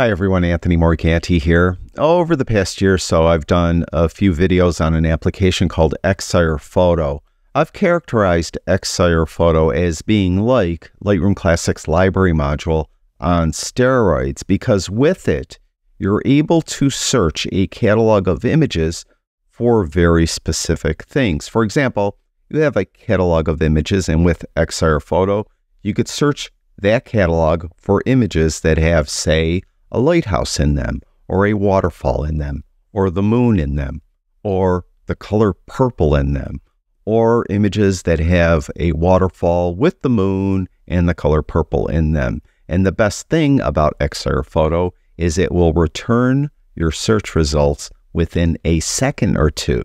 Hi everyone, Anthony Morganti here. Over the past year or so, I've done a few videos on an application called Excire Photo. I've characterized Excire Photo as being like Lightroom Classic's library module on steroids, because with it, you're able to search a catalog of images for very specific things. For example, you have a catalog of images, and with Excire Photo, you could search that catalog for images that have, say, a lighthouse in them, or a waterfall in them, or the moon in them, or the color purple in them, or images that have a waterfall with the moon and the color purple in them. And the best thing about Excire Photo is it will return your search results within a second or two.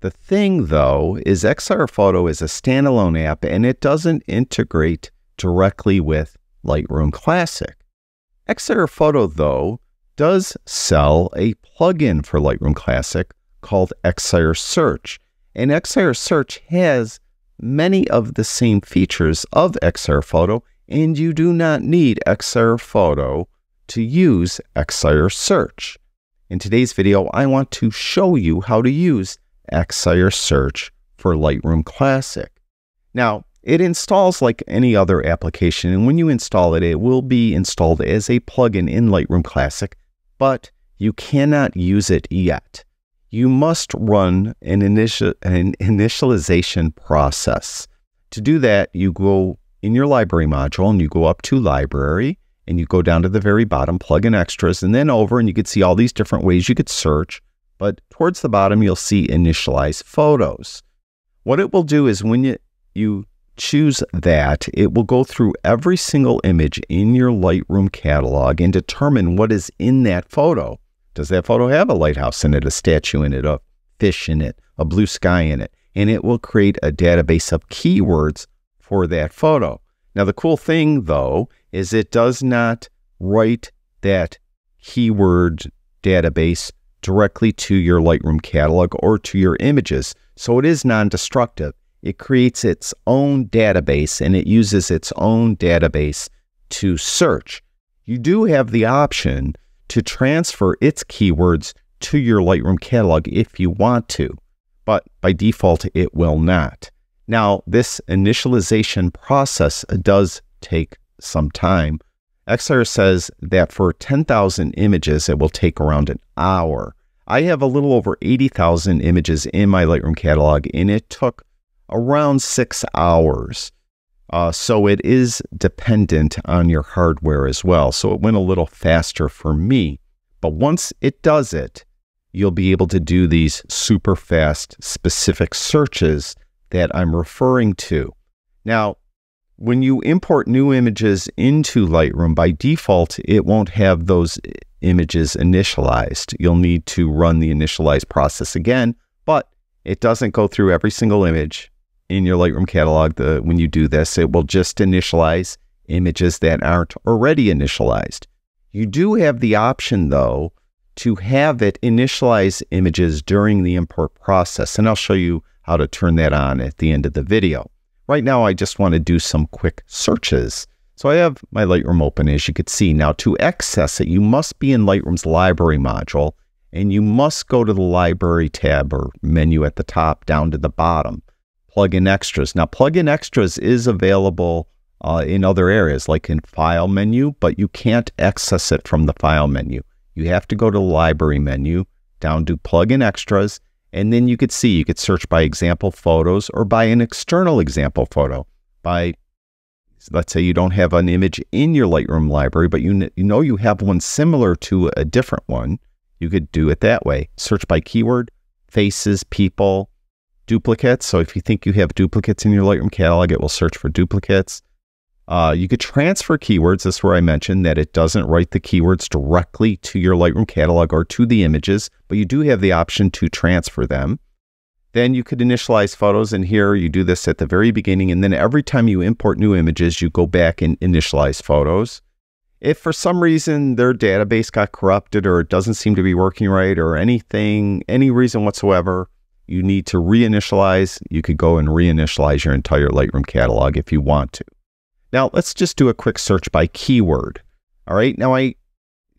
The thing, though, is Excire Photo is a standalone app, and it doesn't integrate directly with Lightroom Classic. Excire Photo, though, does sell a plugin for Lightroom Classic called Excire Search. And Excire Search has many of the same features of Excire Photo, and you do not need Excire Photo to use Excire Search. In today's video, I want to show you how to use Excire Search for Lightroom Classic. Now, it installs like any other application, and when you install it, it will be installed as a plugin in Lightroom Classic, but you cannot use it yet. You must run an initialization process. To do that, you go in your library module, and you go up to Library, and you go down to the very bottom, Plugin Extras, and then over, and you can see all these different ways you could search, but towards the bottom, you'll see Initialize Photos. What it will do is when you choose that, it will go through every single image in your Lightroom catalog and determine what is in that photo. Does that photo have a lighthouse in it, a statue in it, a fish in it, a blue sky in it? And it will create a database of keywords for that photo. Now, the cool thing, though, is it does not write that keyword database directly to your Lightroom catalog or to your images, so it is non-destructive. It creates its own database, and it uses its own database to search. You do have the option to transfer its keywords to your Lightroom catalog if you want to, but by default, it will not. Now, this initialization process does take some time. Excire says that for 10,000 images, it will take around an hour. I have a little over 80,000 images in my Lightroom catalog, and it took around 6 hours. So it is dependent on your hardware as well. So it went a little faster for me. But once it does it, you'll be able to do these super fast specific searches that I'm referring to. Now, when you import new images into Lightroom, by default, it won't have those images initialized. You'll need to run the initialize process again, but it doesn't go through every single image in your Lightroom catalog. When you do this, it will just initialize images that aren't already initialized. You do have the option, though, to have it initialize images during the import process, and I'll show you how to turn that on at the end of the video. Right now, I just want to do some quick searches. So I have my Lightroom open, as you could see. Now, to access it, you must be in Lightroom's library module, and you must go to the Library tab or menu at the top down to the bottom. Plugin Extras. Now, Plugin Extras is available in other areas, like in File menu, but you can't access it from the File menu. You have to go to the Library menu, down to Plugin Extras, and then you could see, you could search by example photos or by an external example photo. By, let's say you don't have an image in your Lightroom library, but you know you have one similar to a different one. You could do it that way. Search by keyword, faces, people, duplicates. So if you think you have duplicates in your Lightroom catalog, it will search for duplicates. You could transfer keywords. This is where I mentioned that it doesn't write the keywords directly to your Lightroom catalog or to the images, but you do have the option to transfer them. Then you could initialize photos, and here you do this at the very beginning, and then every time you import new images, you go back and initialize photos. If for some reason their database got corrupted or it doesn't seem to be working right or anything, any reason whatsoever, you need to reinitialize. You could go and reinitialize your entire Lightroom catalog if you want to. Now, let's just do a quick search by keyword. All right, now I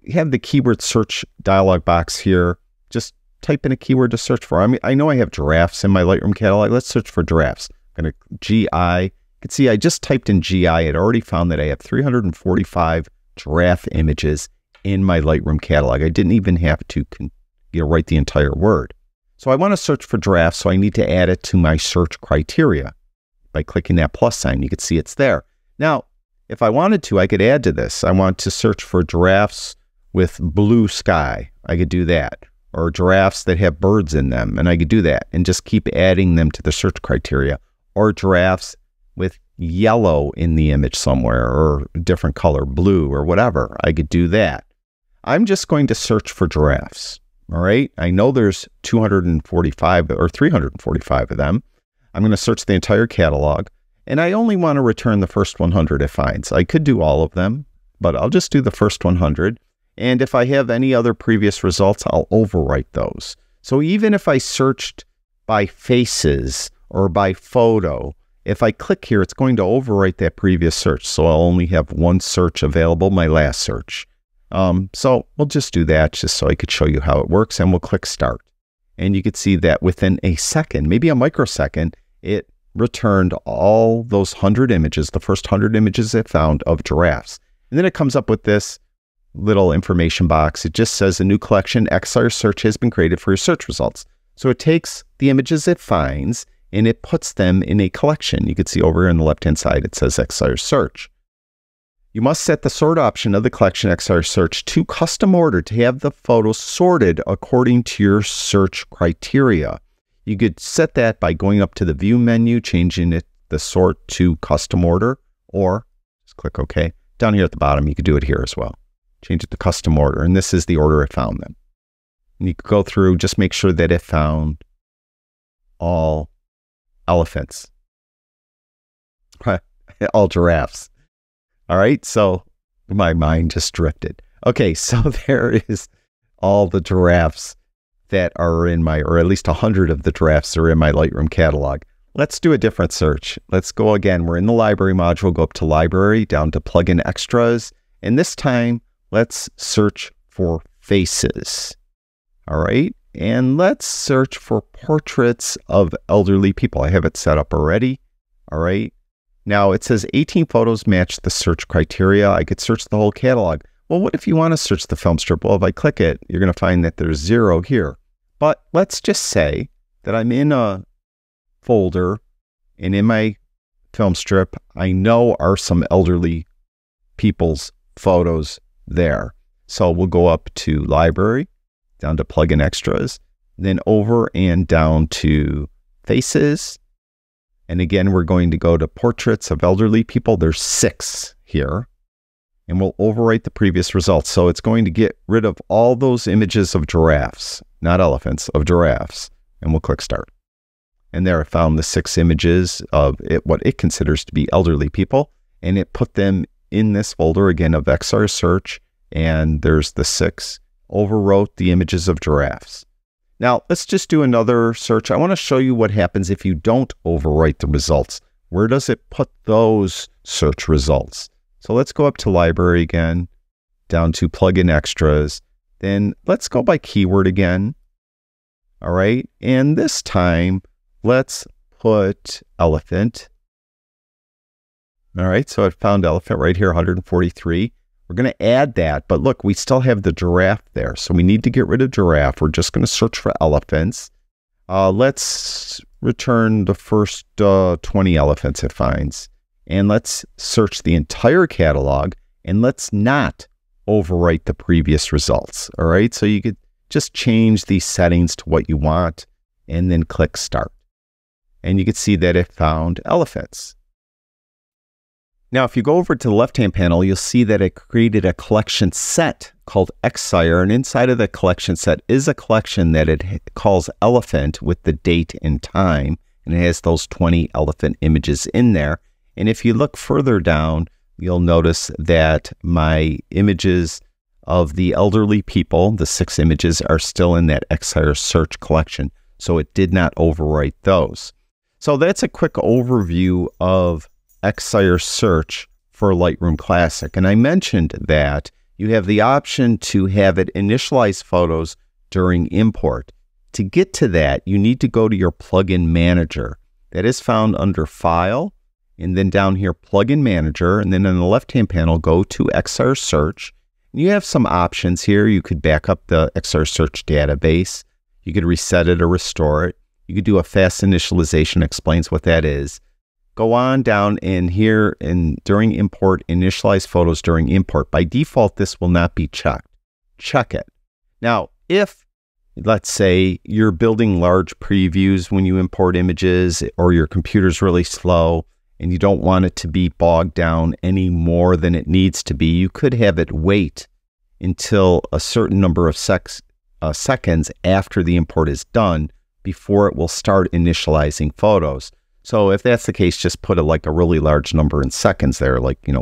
you have the keyword search dialog box here. Just type in a keyword to search for. I mean, I know I have giraffes in my Lightroom catalog. Let's search for giraffes. I'm going to GI. You can see I just typed in GI. It already found that I have 345 giraffe images in my Lightroom catalog. I didn't even have to write the entire word. So I want to search for giraffes, so I need to add it to my search criteria. By clicking that plus sign, you can see it's there. Now, if I wanted to, I could add to this. I want to search for giraffes with blue sky. I could do that. Or giraffes that have birds in them, and I could do that. And just keep adding them to the search criteria. Or giraffes with yellow in the image somewhere, or a different color, blue or whatever. I could do that. I'm just going to search for giraffes. All right, I know there's 245 or 345 of them. I'm going to search the entire catalog, and I only want to return the first 100 it finds. I could do all of them, but I'll just do the first 100. And if I have any other previous results, I'll overwrite those. So even if I searched by faces or by photo, if I click here, it's going to overwrite that previous search. So I'll only have one search available, my last search. So we'll just do that just so I could show you how it works, and we'll click start. And you could see that within a second, maybe a microsecond, it returned all those 100 images, the first 100 images it found of giraffes. And then it comes up with this little information box. It just says a new collection, Excire Search, has been created for your search results. So it takes the images it finds and it puts them in a collection. You could see over here on the left-hand side, it says Excire Search. You must set the sort option of the collection Excire Search to custom order to have the photos sorted according to your search criteria. You could set that by going up to the View menu, changing it the sort to custom order, or just click OK. Down here at the bottom, you could do it here as well. Change it to custom order, and this is the order it found them. And you could go through, just make sure that it found all elephants, all giraffes. All right, so my mind just drifted. Okay, so there is all the giraffes that are in my, or at least 100 of the giraffes are in my Lightroom catalog. Let's do a different search. Let's go again. We're in the library module. Go up to library, down to plugin extras. And this time, let's search for faces. All right, and let's search for portraits of elderly people. I have it set up already. All right. Now, it says 18 photos match the search criteria. I could search the whole catalog. Well, what if you want to search the film strip? Well, if I click it, you're going to find that there's 0 here. But let's just say that I'm in a folder, and in my film strip, I know are some elderly people's photos there. So we'll go up to Library, down to Plugin Extras, then over and down to Faces. And again, we're going to go to portraits of elderly people. There's 6 here. And we'll overwrite the previous results. So it's going to get rid of all those images of giraffes, not elephants, of giraffes. And we'll click start. And there I found the 6 images of what it considers to be elderly people. And it put them in this folder again of Excire Search. And there's the 6. Overwrote the images of giraffes. Now, let's just do another search. I want to show you what happens if you don't overwrite the results. Where does it put those search results? So let's go up to Library again, down to Plugin Extras. Then let's go by keyword again. All right. And this time, let's put elephant. All right. So I found elephant right here, 143. We're going to add that, but look, we still have the giraffe there. So we need to get rid of giraffe. We're just going to search for elephants. Let's return the first 20 elephants it finds. And let's search the entire catalog, and let's not overwrite the previous results. All right, so you could just change these settings to what you want and then click start. And you can see that it found elephants. Now, if you go over to the left-hand panel, you'll see that it created a collection set called Excire, and inside of the collection set is a collection that it calls Elephant with the date and time, and it has those 20 elephant images in there. And if you look further down, you'll notice that my images of the elderly people, the 6 images, are still in that Excire Search collection, so it did not overwrite those. So that's a quick overview of Excire Search for Lightroom Classic. And I mentioned that you have the option to have it initialize photos during import. To get to that, you need to go to your plugin manager. That is found under File, and then down here, Plugin Manager, and then on the left-hand panel, go to Excire Search. And you have some options here. You could back up the Excire Search database. You could reset it or restore it. You could do a fast initialization, explains what that is. Go on down in here, and during import, initialize photos during import. By default, this will not be checked. Check it. Now, if, let's say, you're building large previews when you import images, or your computer's really slow, and you don't want it to be bogged down any more than it needs to be, you could have it wait until a certain number of seconds after the import is done before it will start initializing photos. So if that's the case, just put a really large number in seconds there,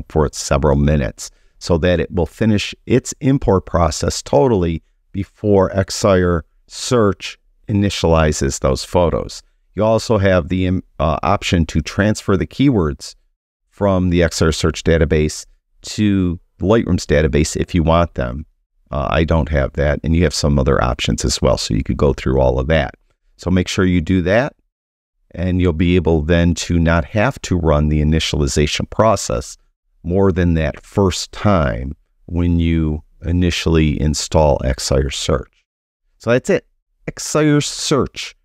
for its several minutes, so that it will finish its import process totally before Excire Search initializes those photos. You also have the option to transfer the keywords from the Excire Search database to Lightroom's database if you want them. I don't have that, and you have some other options as well, so you could go through all of that. So make sure you do that, and you'll be able then to not have to run the initialization process more than that first time when you initially install Excire Search. So that's it, Excire Search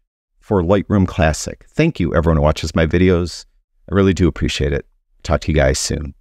for Lightroom Classic. Thank you, everyone who watches my videos. I really do appreciate it. Talk to you guys soon.